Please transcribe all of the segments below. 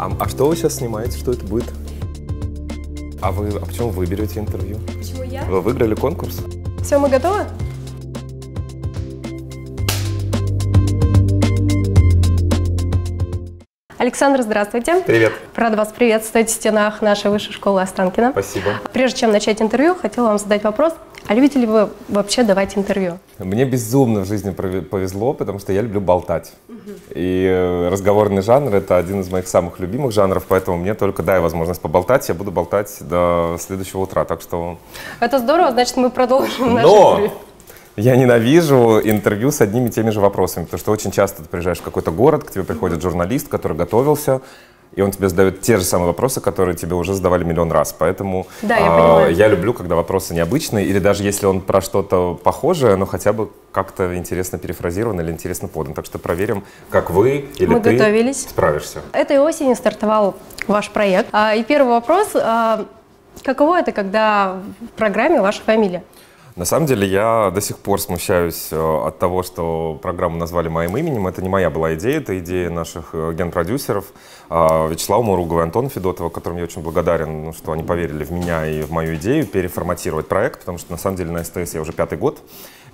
А что вы сейчас снимаете? Что это будет? А почему вы берете интервью? Почему я? Вы выиграли конкурс. Все, мы готовы? Александр, здравствуйте. Привет. Рада вас приветствовать в стенах нашей высшей школы Останкино. Спасибо. Прежде чем начать интервью, хотела вам задать вопрос. А любите ли вы вообще давать интервью? Мне безумно в жизни повезло, потому что я люблю болтать. И разговорный жанр – это один из моих самых любимых жанров, поэтому мне только дай возможность поболтать, я буду болтать до следующего утра. Так что… Это здорово, значит, мы продолжим наше интервью. Я ненавижу интервью с одними и теми же вопросами, потому что очень часто ты приезжаешь в какой-то город, к тебе приходит журналист, который готовился, и он тебе задает те же самые вопросы, которые тебе уже задавали миллион раз. Поэтому да, я люблю, когда вопросы необычные, или даже если он про что-то похожее, но хотя бы как-то интересно перефразирован или интересно подан. Так что проверим, как вы или мы ты готовились. Справишься. Этой осенью стартовал ваш проект. И первый вопрос. Каково это, когда в программе ваша фамилия? На самом деле я до сих пор смущаюсь от того, что программу назвали моим именем. Это не моя была идея, это идея наших генпродюсеров Вячеслава Муругова и Антона Федотова, которым я очень благодарен, что они поверили в меня и в мою идею переформатировать проект, потому что на самом деле на СТС я уже 5-й год.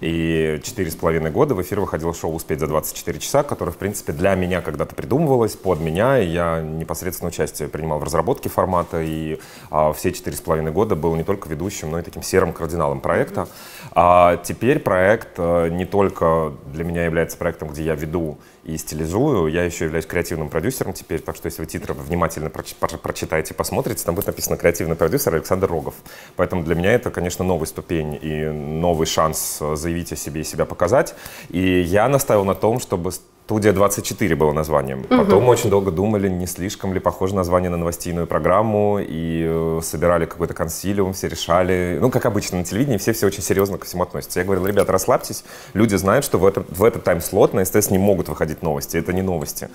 И 4,5 года в эфир выходило шоу «Успеть за 24 часа», которое, в принципе, для меня когда-то придумывалось, под меня. И я непосредственно участие принимал в разработке формата. И все 4,5 года был не только ведущим, но и таким серым кардиналом проекта. А теперь проект не только для меня является проектом, где я веду и стилизую. Я еще являюсь креативным продюсером теперь. Так что, если вы титры внимательно прочитаете, посмотрите, там будет написано «Креативный продюсер Александр Рогов». Поэтому для меня это, конечно, новая ступень и новый шанс заявить о себе и себя показать. И я настаивал на том, чтобы «Студия 24» было названием. Потом мы очень долго думали, не слишком ли похоже название на новостную программу, и собирали какой-то консилиум, все решали. Ну, как обычно, на телевидении все очень серьезно ко всему относятся. Я говорил, ребята, расслабьтесь, люди знают, что в этот тайм-слот на СТС не могут выходить новости, это не новости.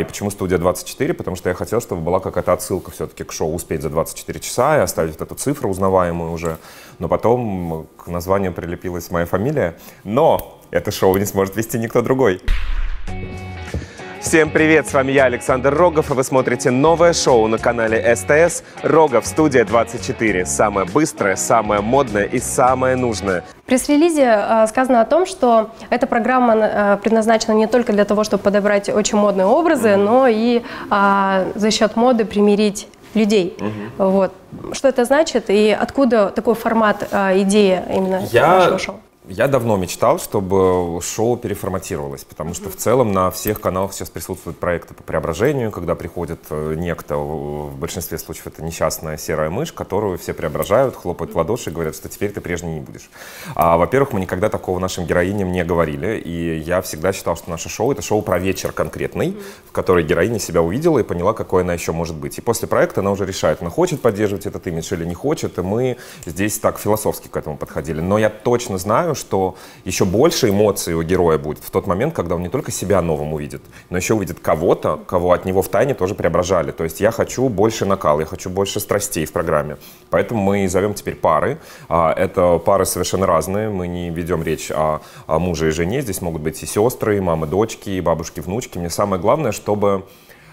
И почему «Студия 24»? Потому что я хотел, чтобы была какая-то отсылка все-таки к шоу «Успеть за 24 часа» и оставить эту цифру узнаваемую уже. Но потом к названию прилепилась моя фамилия. Но это шоу не сможет вести никто другой. Всем привет, с вами я, Александр Рогов, и вы смотрите новое шоу на канале СТС «Рогов Студия 24». Самое быстрое, самое модное и самое нужное. В пресс-релизе сказано о том, что эта программа предназначена не только для того, чтобы подобрать очень модные образы, но и за счет моды примирить людей. Вот. Что это значит и откуда такой формат, идея именно нашего шоу? Я давно мечтал, чтобы шоу переформатировалось, потому что в целом на всех каналах сейчас присутствуют проекты по преображению, когда приходит некто, в большинстве случаев это несчастная серая мышь, которую все преображают, хлопают в ладоши и говорят, что теперь ты прежней не будешь. Во-первых, мы никогда такого нашим героиням не говорили, и я всегда считал, что наше шоу — это шоу про вечер конкретный, в которой героиня себя увидела и поняла, какой она еще может быть. И после проекта она уже решает, она хочет поддерживать этот имидж или не хочет, и мы здесь так философски к этому подходили. Но я точно знаю, что еще больше эмоций у героя будет в тот момент, когда он не только себя новым увидит, но еще увидит кого-то, кого от него в тайне тоже преображали. То есть я хочу больше накала, я хочу больше страстей в программе. Поэтому мы зовем теперь пары. Это пары совершенно разные. Мы не ведем речь о муже и жене. Здесь могут быть и сестры, и мамы, дочки, и бабушки, внучки. Мне самое главное, чтобы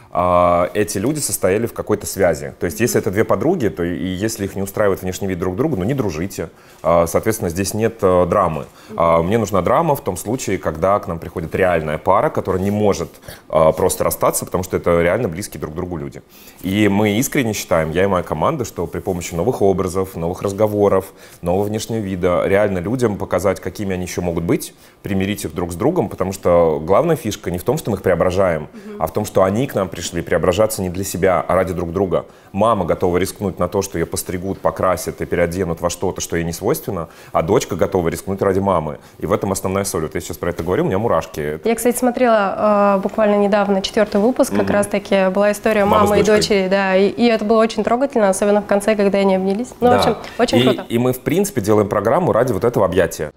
эти люди состояли в какой-то связи. То есть если это две подруги, то и если их не устраивает внешний вид друг друга, ну не дружите. Соответственно, здесь нет драмы. Мне нужна драма в том случае, когда к нам приходит реальная пара, которая не может просто расстаться, потому что это реально близкие друг другу люди. И мы искренне считаем, я и моя команда, что при помощи новых образов, новых разговоров, нового внешнего вида реально людям показать, какими они еще могут быть, примирить их друг с другом, потому что главная фишка не в том, что мы их преображаем, а в том, что они к нам пришли преображаться не для себя, а ради друг друга. Мама готова рискнуть на то, что ее постригут, покрасят и переоденут во что-то, что ей не свойственно, а дочка готова рискнуть ради мамы. И в этом основная соль. Вот я сейчас про это говорю, у меня мурашки. Я, кстати, смотрела буквально недавно 4-й выпуск, как раз-таки была история мамы и дочери, да, и это было очень трогательно, особенно в конце, когда они обнялись. Ну, в общем, очень круто. И мы, в принципе, делаем программу ради вот этого объятия.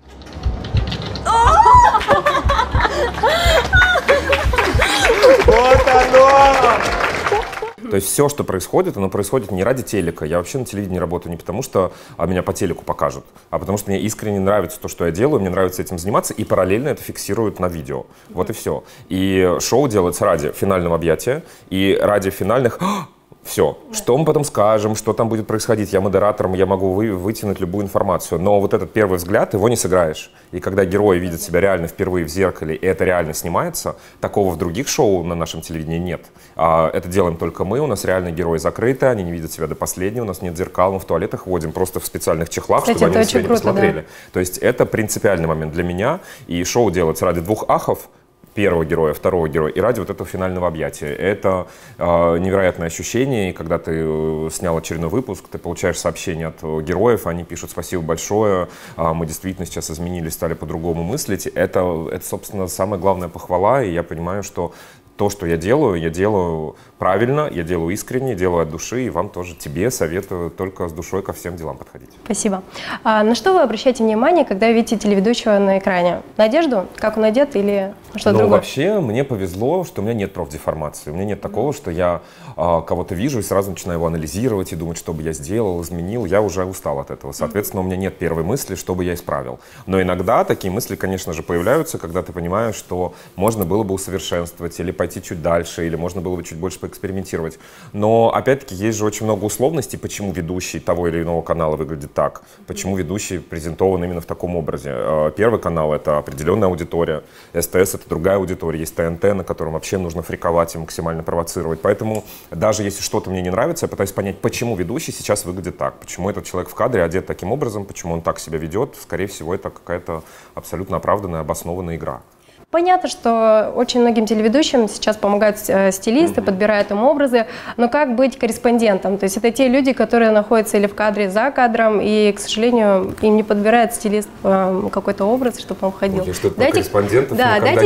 То есть все, что происходит, оно происходит не ради телека. Я вообще на телевидении работаю не потому, что меня по телеку покажут, а потому что мне искренне нравится то, что я делаю, мне нравится этим заниматься, и параллельно это фиксируют на видео. Вот и все. И шоу делается ради финального объятия и ради финальных... Все. Что мы потом скажем, что там будет происходить. Я модератором, я могу вытянуть любую информацию. Но вот этот первый взгляд, его не сыграешь. И когда герои видят себя реально впервые в зеркале, и это реально снимается, такого в других шоу на нашем телевидении нет. Это делаем только мы, у нас реально герои закрыты, они не видят себя до последнего, у нас нет зеркал, мы в туалетах ходим просто в специальных чехлах, кстати, чтобы они на себя не посмотрели. Да. То есть это принципиальный момент для меня. И шоу делается ради двух ахов, первого героя, второго героя, и ради вот этого финального объятия. Это невероятное ощущение, и когда ты снял очередной выпуск, ты получаешь сообщения от героев, они пишут «спасибо большое, мы действительно сейчас изменились, стали по-другому мыслить». Это, собственно, самая главная похвала, и я понимаю, что то, что я делаю правильно, я делаю искренне, делаю от души, и вам тоже, тебе советую только с душой ко всем делам подходить. Спасибо. А на что вы обращаете внимание, когда видите телеведущего на экране? На одежду? Как он одет или что-то другое? Ну, вообще, мне повезло, что у меня нет профдеформации. У меня нет такого, что я кого-то вижу и сразу начинаю его анализировать и думать, что бы я сделал, изменил. Я уже устал от этого. Соответственно, у меня нет первой мысли, что бы я исправил. Но иногда такие мысли, конечно же, появляются, когда ты понимаешь, что можно было бы усовершенствовать или пойти чуть дальше, или можно было бы чуть больше поэкспериментировать. Но, опять-таки, есть же очень много условностей, почему ведущий того или иного канала выглядит так, почему ведущий презентован именно в таком образе. Первый канал — это определенная аудитория, СТС — это другая аудитория, есть ТНТ, на котором вообще нужно фриковать и максимально провоцировать. Поэтому даже если что-то мне не нравится, я пытаюсь понять, почему ведущий сейчас выглядит так, почему этот человек в кадре одет таким образом, почему он так себя ведет. Скорее всего, это какая-то абсолютно оправданная, обоснованная игра. Понятно, что очень многим телеведущим сейчас помогают стилисты, подбирают им образы, но как быть корреспондентом? То есть это те люди, которые находятся или в кадре, за кадром, и, к сожалению, им не подбирает стилист какой-то образ, чтобы он входил. Дайте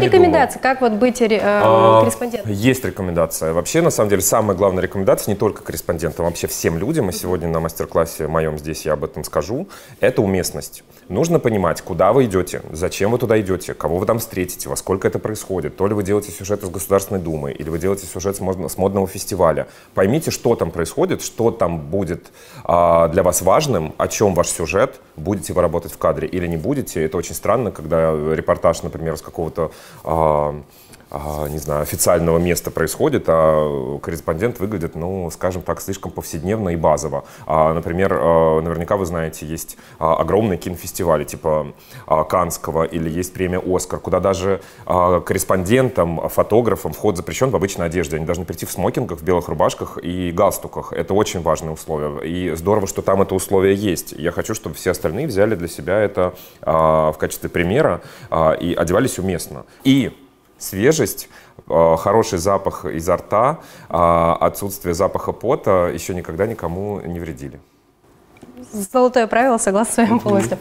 рекомендации, как вот быть корреспондентом. Есть рекомендация. Вообще, на самом деле, самая главная рекомендация не только корреспондентам, вообще всем людям, и сегодня на мастер-классе моем здесь я об этом скажу, это уместность. Нужно понимать, куда вы идете, зачем вы туда идете, кого вы там встретите, во сколько это происходит. То ли вы делаете сюжет из Государственной Думы, или вы делаете сюжет с модного фестиваля. Поймите, что там происходит, что там будет для вас важным, о чем ваш сюжет, будете вы работать в кадре или не будете. Это очень странно, когда репортаж, например, с какого-то... не знаю, официального места происходит, а корреспондент выглядит, ну, скажем так, слишком повседневно и базово. Например, наверняка вы знаете, есть огромные кинофестивали, типа Каннского, или есть премия «Оскар», куда даже корреспондентам, фотографам вход запрещен в обычной одежде. Они должны прийти в смокингах, в белых рубашках и галстуках. Это очень важное условие. И здорово, что там это условие есть. Я хочу, чтобы все остальные взяли для себя это в качестве примера и одевались уместно. И свежесть, хороший запах изо рта, отсутствие запаха пота еще никогда никому не вредили. Золотое правило, согласна с вами полностью.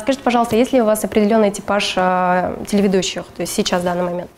Скажите, пожалуйста, есть ли у вас определенный типаж телеведущих, то есть сейчас, в данный момент?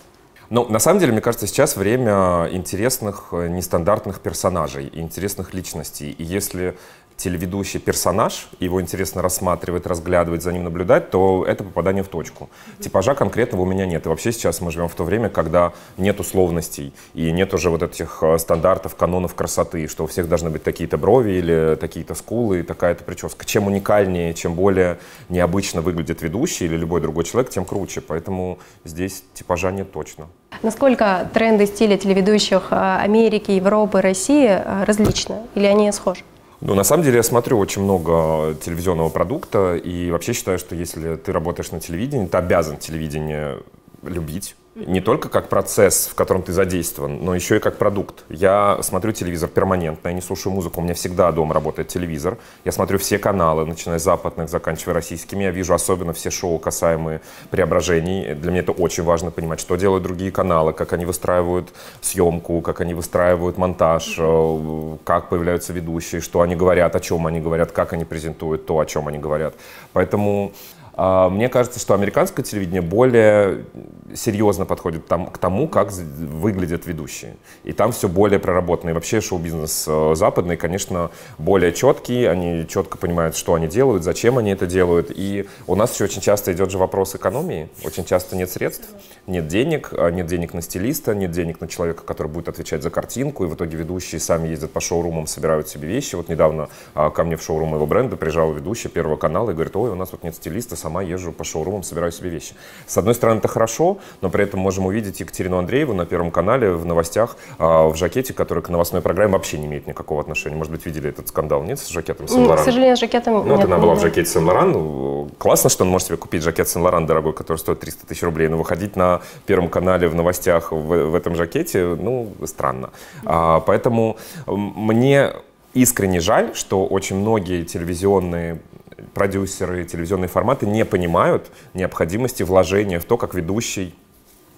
Ну, на самом деле, мне кажется, сейчас время интересных, нестандартных персонажей, интересных личностей. И если телеведущий персонаж, его интересно рассматривать, разглядывать, за ним наблюдать, то это попадание в точку. Типажа конкретного у меня нет. И вообще сейчас мы живем в то время, когда нет условностей и нет уже вот этих стандартов, канонов красоты, что у всех должны быть такие-то брови или такие-то скулы, такая-то прическа. Чем уникальнее, чем более необычно выглядит ведущий или любой другой человек, тем круче. Поэтому здесь типажа нет точно. Насколько тренды стиля телеведущих Америки, Европы, России различны? Или они схожи? Ну, на самом деле, я смотрю очень много телевизионного продукта и вообще считаю, что если ты работаешь на телевидении, ты обязан телевидение любить. Не только как процесс, в котором ты задействован, но еще и как продукт. Я смотрю телевизор перманентно, я не слушаю музыку, у меня всегда дома работает телевизор. Я смотрю все каналы, начиная с западных, заканчивая российскими. Я вижу особенно все шоу, касаемые преображений. Для меня это очень важно понимать, что делают другие каналы, как они выстраивают съемку, как они выстраивают монтаж, как появляются ведущие, что они говорят, о чем они говорят, как они презентуют то, о чем они говорят. Поэтому мне кажется, что американское телевидение более серьезно подходит к тому, как выглядят ведущие. И там все более проработано. И вообще шоу-бизнес западный, конечно, более четкий. Они четко понимают, что они делают, зачем они это делают. И у нас еще очень часто идет же вопрос экономии. Очень часто нет средств, нет денег на стилиста, нет денег на человека, который будет отвечать за картинку. И в итоге ведущие сами ездят по шоурумам, собирают себе вещи. Вот недавно ко мне в шоурум моего бренда приезжал ведущий Первого канала и говорит: ой, у нас вот нет стилиста, сама езжу по шоурумам, собираю себе вещи. С одной стороны, это хорошо, но при этом можем увидеть Екатерину Андрееву на Первом канале в новостях в жакете, который к новостной программе вообще не имеет никакого отношения. Может быть, видели этот скандал, нет, с жакетом Сен-Лоран? К сожалению, с жакетом нет. Ну, вот она была в жакете Сен-Лоран. Классно, что он может себе купить жакет Сен-Лоран дорогой, который стоит 300 тысяч рублей, но выходить на Первом канале в новостях в этом жакете, ну, странно. Поэтому мне искренне жаль, что очень многие телевизионные продюсеры, телевизионные форматы не понимают необходимости вложения в то, как ведущий,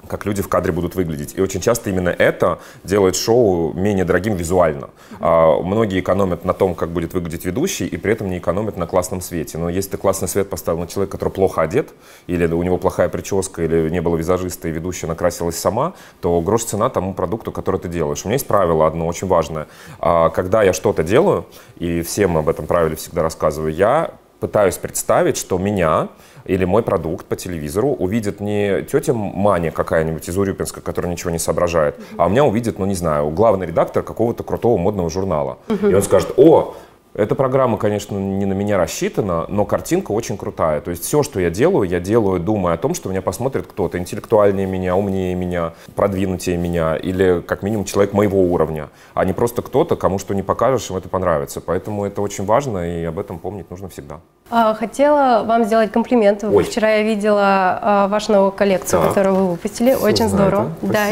как люди в кадре будут выглядеть. И очень часто именно это делает шоу менее дорогим визуально. Многие экономят на том, как будет выглядеть ведущий, и при этом не экономят на классном свете. Но если ты классный свет поставил на человека, который плохо одет, или у него плохая прическа, или не было визажиста, и ведущая накрасилась сама, то грош цена тому продукту, который ты делаешь. У меня есть правило одно очень важное. Когда я что-то делаю, и всем об этом правиле всегда рассказываю, я пытаюсь представить, что меня или мой продукт по телевизору увидит не тетя Маня какая-нибудь из Урюпинска, которая ничего не соображает, а меня увидит, ну не знаю, главный редактор какого-то крутого модного журнала. И он скажет: о, эта программа, конечно, не на меня рассчитана, но картинка очень крутая. То есть все, что я делаю, думая о том, что меня посмотрит кто-то интеллектуальнее меня, умнее меня, продвинутее меня, или как минимум человек моего уровня, а не просто кто-то, кому что не покажешь, им это понравится. Поэтому это очень важно, и об этом помнить нужно всегда. Хотела вам сделать комплимент. Ой. Вчера я видела вашу новую коллекцию, которую вы выпустили. Все очень здорово. Да,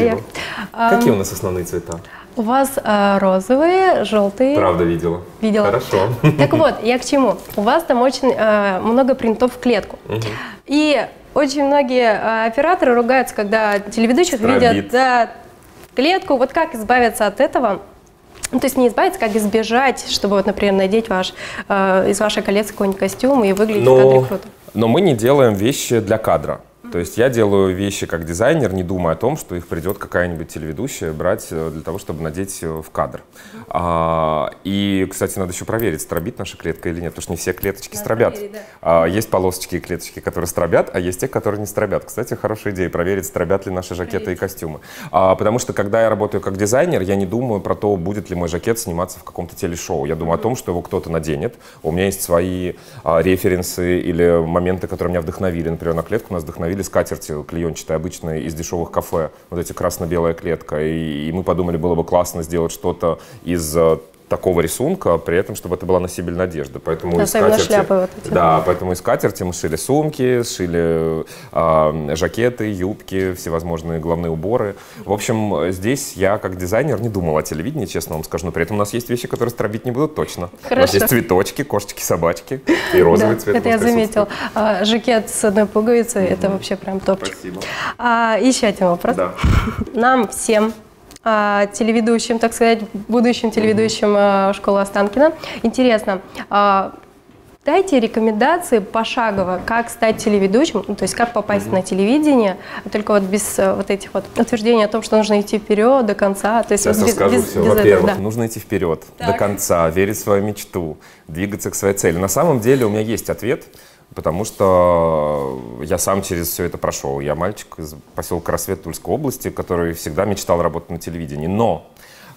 какие у нас основные цвета? У вас розовые, желтые. Правда, видела. Видела. Хорошо. Так вот, я к чему. У вас там очень много принтов в клетку. Угу. И очень многие операторы ругаются, когда телеведущих видят клетку. Вот как избавиться от этого? Ну, то есть не избавиться, как избежать, чтобы, вот, например, надеть из вашей коллекции какой-нибудь костюм и выглядеть в кадре круто. Но мы не делаем вещи для кадра. То есть я делаю вещи как дизайнер, не думая о том, что их придет какая-нибудь телеведущая брать для того, чтобы надеть в кадр. И, кстати, надо еще проверить, стробит наша клетка или нет, потому что не все клеточки стробят. Есть полосочки и клеточки, которые стробят, а есть те, которые не стробят. Кстати, хорошая идея проверить, стробят ли наши жакеты и костюмы. Потому что, когда я работаю как дизайнер, я не думаю про то, будет ли мой жакет сниматься в каком-то телешоу. Я думаю о том, что его кто-то наденет. У меня есть свои референсы или моменты, которые меня вдохновили. Например, на клетку нас вдохновили скатерти клеенчатые, обычные, из дешевых кафе, вот эти красно-белая клетка. И мы подумали, было бы классно сделать что-то из такого рисунка, при этом, чтобы это была носибельная одежда. Поэтому, поэтому из скатерти мы шили сумки, шили жакеты, юбки, всевозможные головные уборы. В общем, здесь я как дизайнер не думал о телевидении, честно вам скажу, но при этом у нас есть вещи, которые стробить не будут точно. Хорошо. У нас есть цветочки, кошечки, собачки и розовый цвет. Это я заметил. Жакет с одной пуговицей, это вообще прям топчик. Спасибо. Еще один вопрос. Нам всем телеведущим, так сказать, будущим телеведущим школы Останкино. Интересно, дайте рекомендации пошагово, как стать телеведущим, то есть как попасть на телевидение, только вот без вот этих вот утверждений о том, что нужно идти вперед до конца. То есть сейчас расскажу все. Во-первых, нужно идти вперед до конца, верить в свою мечту, двигаться к своей цели. На самом деле у меня есть ответ. Потому что я сам через все это прошел. Я мальчик из поселка Рассвет Тульской области, который всегда мечтал работать на телевидении. Но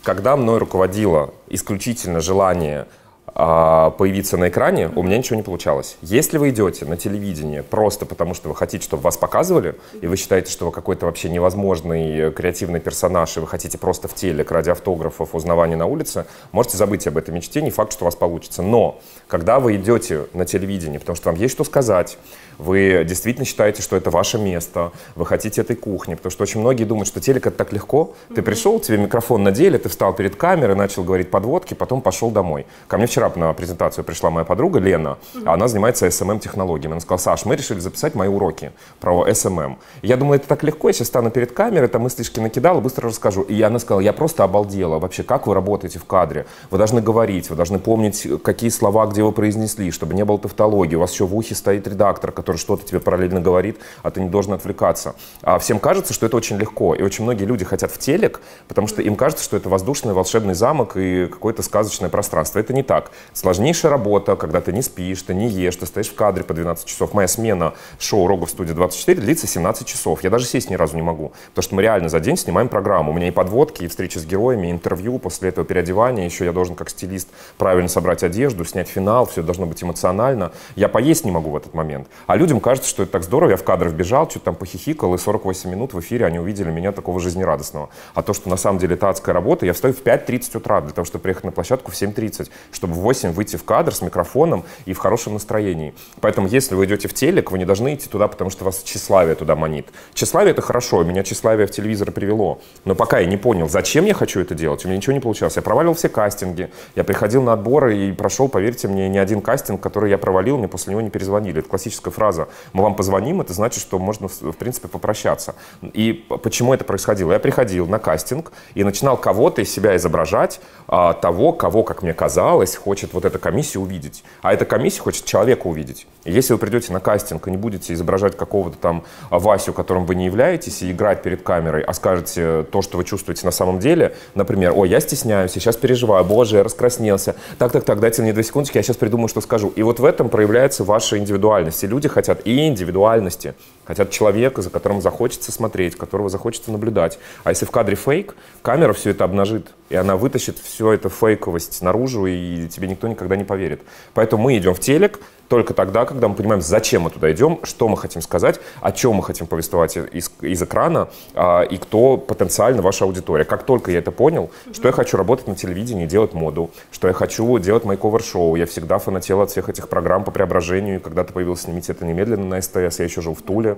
когда мной руководило исключительно желание появиться на экране, у меня ничего не получалось. Если вы идете на телевидение просто потому, что вы хотите, чтобы вас показывали, и вы считаете, что вы какой-то вообще невозможный креативный персонаж, и вы хотите просто в телек ради автографов, узнавания на улице, можете забыть об этой мечте, не факт, что у вас получится. Но когда вы идете на телевидение, потому что вам есть что сказать, вы действительно считаете, что это ваше место, вы хотите этой кухни, потому что очень многие думают, что телек — это так легко. Ты пришел, тебе микрофон надели, ты встал перед камерой, начал говорить подводки, потом пошел домой. Ко мне вчера вчера на презентацию пришла моя подруга Лена, она занимается SMM-технологиями. Она сказала: Саш, мы решили записать мои уроки про SMM. Я думала, это так легко, я сейчас стану перед камерой, там мыслишки накидала, быстро расскажу. И она сказала: я просто обалдела вообще, как вы работаете в кадре. Вы должны говорить, вы должны помнить, какие слова, где вы произнесли, чтобы не было тавтологии. У вас еще в ухе стоит редактор, который что-то тебе параллельно говорит, а ты не должен отвлекаться. А всем кажется, что это очень легко. И очень многие люди хотят в телек, потому что им кажется, что это воздушный волшебный замок и какое-то сказочное пространство. Это не так. Сложнейшая работа, когда ты не спишь, ты не ешь, ты стоишь в кадре по 12 часов. Моя смена шоу «Рогов Студия 24» длится 17 часов. Я даже сесть ни разу не могу, потому что мы реально за день снимаем программу. У меня и подводки, и встречи с героями, и интервью, после этого переодевание. Еще я должен как стилист правильно собрать одежду, снять финал, все должно быть эмоционально. Я поесть не могу в этот момент. А людям кажется, что это так здорово, я в кадр вбежал, что-то там похихикал, и 48 минут в эфире они увидели меня такого жизнерадостного. А то, что на самом деле это адская работа, я встаю в 5:30 утра для того, чтобы приехать на площадку в 7:30, чтобы в 8 выйти в кадр с микрофоном и в хорошем настроении. Поэтому, если вы идете в телек, вы не должны идти туда, потому что вас тщеславие туда манит. Тщеславие — это хорошо, меня тщеславие в телевизор привело. Но пока я не понял, зачем я хочу это делать, у меня ничего не получалось. Я проваливал все кастинги, я приходил на отборы и прошел, поверьте мне, не один кастинг, который я провалил, мне после него не перезвонили. Это классическая фраза «мы вам позвоним», это значит, что можно, в принципе, попрощаться. И почему это происходило? Я приходил на кастинг и начинал кого-то из себя изображать, того, кого, как мне казалось, хочет вот эта комиссия увидеть. А эта комиссия хочет человека увидеть. И если вы придете на кастинг и не будете изображать какого-то там Васю, которым вы не являетесь, и играть перед камерой, а скажете то, что вы чувствуете на самом деле, например: «Ой, я стесняюсь, я сейчас переживаю, боже, я раскраснелся, так-так-так, дайте мне 2 секундочки, я сейчас придумаю, что скажу». И вот в этом проявляется ваша индивидуальность. И люди хотят и индивидуальности, хотят человека, за которым захочется смотреть, которого захочется наблюдать. А если в кадре фейк, камера все это обнажит, и она вытащит всю эту фейковость наружу, и тебе никто никогда не поверит. Поэтому мы идем в телек только тогда, когда мы понимаем, зачем мы туда идем, что мы хотим сказать, о чем мы хотим повествовать из экрана, и кто потенциально ваша аудитория. Как только я это понял, что я хочу работать на телевидении, делать моду, что я хочу делать мейковер-шоу, я всегда фанател от всех этих программ по преображению, и когда-то появилось «Снимите это немедленно» на СТС, я еще жил в Туле.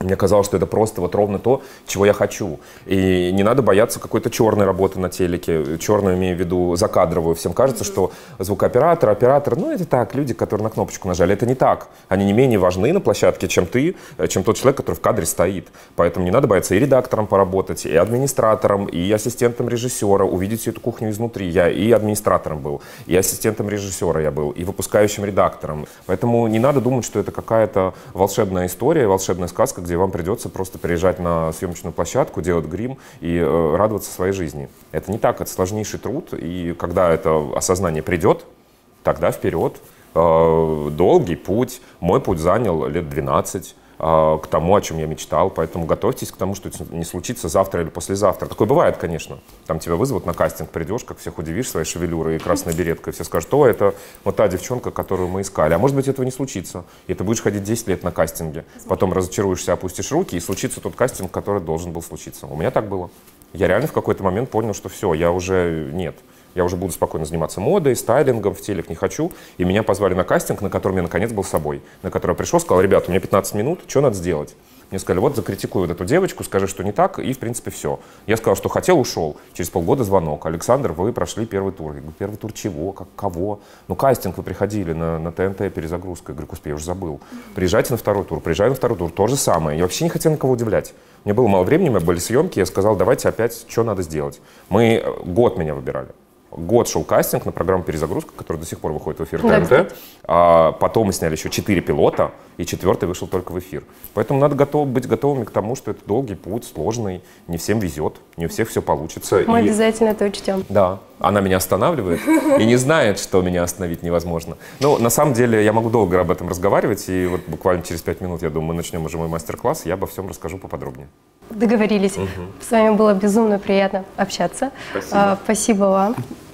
Мне казалось, что это просто вот ровно то, чего я хочу. И не надо бояться какой-то черной работы на телеке. Черную имею в виду закадровую. Всем кажется, что звукооператор, оператор, ну это так, люди, которые на кнопочку нажали. Это не так. Они не менее важны на площадке, чем ты, чем тот человек, который в кадре стоит. Поэтому не надо бояться и редактором поработать, и администратором, и ассистентом режиссера. Увидеть эту кухню изнутри. Я и администратором был, и ассистентом режиссера я был, и выпускающим редактором. Поэтому не надо думать, что это какая-то волшебная история, волшебная сказка, где вам придется просто приезжать на съемочную площадку, делать грим и радоваться своей жизни. Это не так, это сложнейший труд, и когда это осознание придет, тогда вперед. Долгий путь, мой путь занял лет 12 к тому, о чем я мечтал, поэтому готовьтесь к тому, что это не случится завтра или послезавтра. Такое бывает, конечно. Там тебя вызовут на кастинг, придешь, как всех удивишь своей шевелюрой и красной береткой, все скажут: о, это вот та девчонка, которую мы искали. А может быть, этого не случится, и ты будешь ходить 10 лет на кастинге, потом разочаруешься, опустишь руки, и случится тот кастинг, который должен был случиться. У меня так было. Я реально в какой-то момент понял, что все, я уже нет. Я уже буду спокойно заниматься модой, стайлингом, в телек не хочу. И меня позвали на кастинг, на котором я, наконец, был собой. На который я пришел, сказал: ребята, у меня 15 минут, что надо сделать? Мне сказали: вот, закритикуй вот эту девочку, скажи, что не так, и, в принципе, все. Я сказал, что хотел, ушел. Через полгода звонок: Александр, вы прошли первый тур. Я говорю: первый тур чего? Как, кого? Ну, кастинг вы приходили на ТНТ «Перезагрузка». Я говорю: господи, я уже забыл. Приезжайте на второй тур, приезжай на второй тур. То же самое. Я вообще не хотел никого удивлять. Мне было мало времени, у меня были съемки, я сказал: давайте опять, что надо сделать. Мы год меня выбирали. Год шел кастинг на программу «Перезагрузка», которая до сих пор выходит в эфир ТНТ. А потом мы сняли еще 4 пилота, и 4-й вышел только в эфир. Поэтому надо быть готовыми к тому, что это долгий путь, сложный, не всем везет, не у всех все получится. Мы обязательно это учтем. Да. Она меня останавливает и не знает, что меня остановить невозможно. Но на самом деле я могу долго об этом разговаривать, и вот буквально через 5 минут, я думаю, мы начнем уже мой мастер-класс, я обо всем расскажу поподробнее. Договорились. С вами было безумно приятно общаться. Спасибо. Спасибо вам.